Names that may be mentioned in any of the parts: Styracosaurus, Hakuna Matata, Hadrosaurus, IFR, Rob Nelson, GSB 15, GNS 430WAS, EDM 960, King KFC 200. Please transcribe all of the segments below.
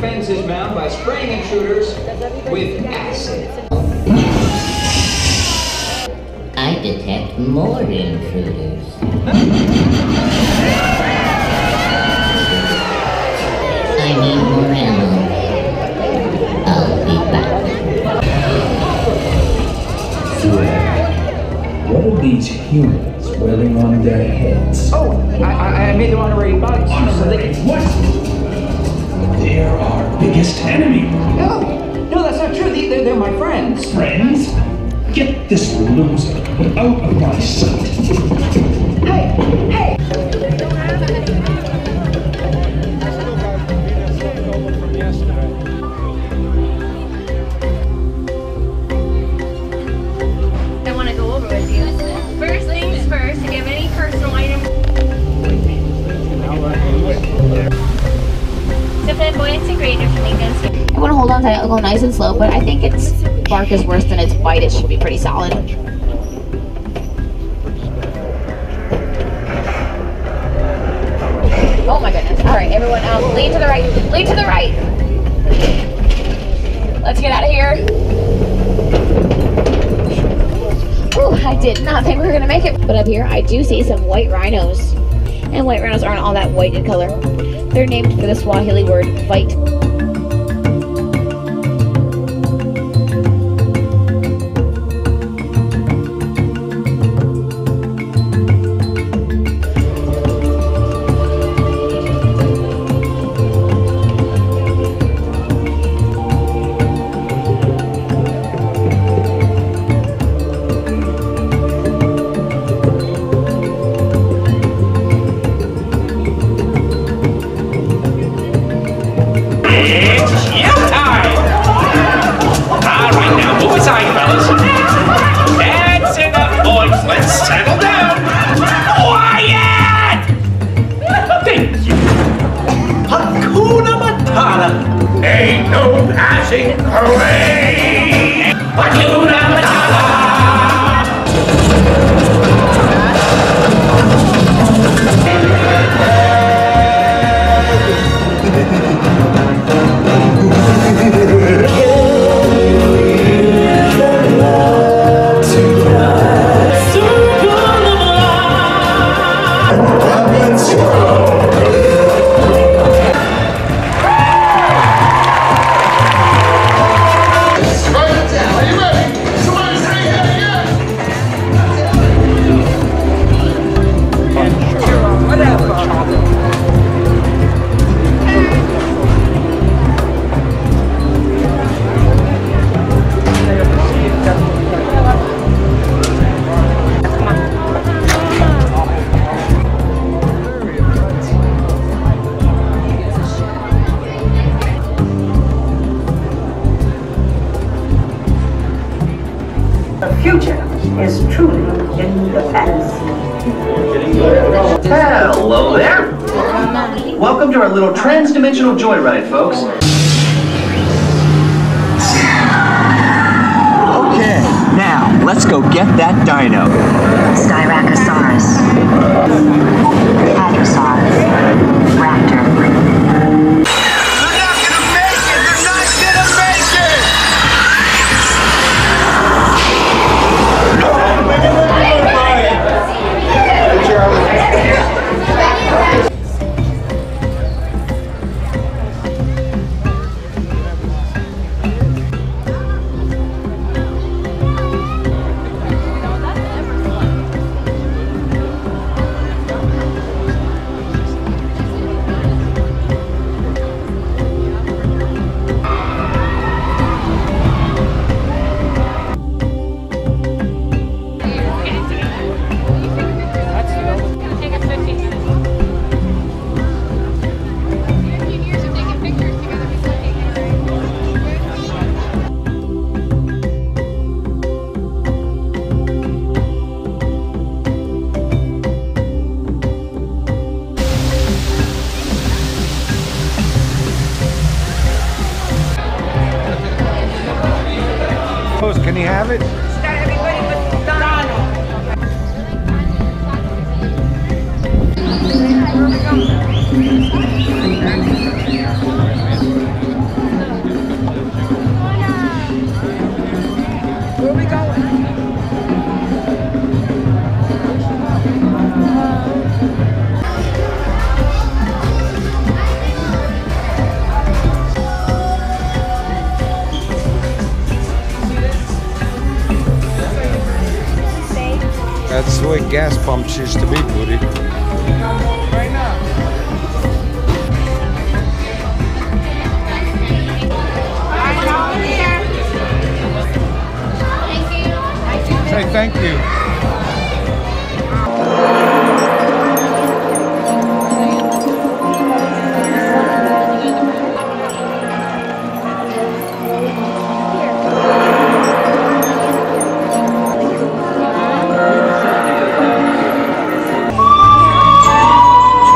defends his mound by spraying intruders with acid. I detect more intruders. I need more ammo. I'll be back. Swear. What are these humans wearing on their heads? Oh, I made them honorary bodies. Honorary what? They're our biggest enemy. No, that's not true. They're my friends. Friends? Get this loser out of my sight. Hey! I want to go over with you. First things first, if you have any personal items. Flamboyance and green flamingos. I want to hold on tight, I'll go nice and slow, but I think its bark is worse than its bite. It should be pretty solid. Oh my goodness. Alright, everyone else, lean to the right. Lean to the right! Let's get out of here. Ooh, I did not think we were going to make it. But up here, I do see some white rhinos. And white rhinos aren't all that white in color. They're named for the Swahili word, fight. Ain't no passing away! Hakuna Matata! Is truly in the past. Hello there! Welcome to our little trans-dimensional joyride, folks. Okay, now let's go get that dino. Styracosaurus. Hadrosaurus. Raptor. Can you have it? Everybody with Donald. That's the way gas pumps used to be, buddy. Right now. Say thank you.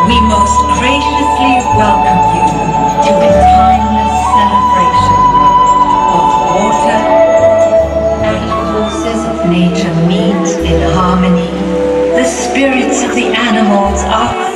We most graciously welcome you to a timeless celebration of water. Nature meets in harmony. The spirits of the animals are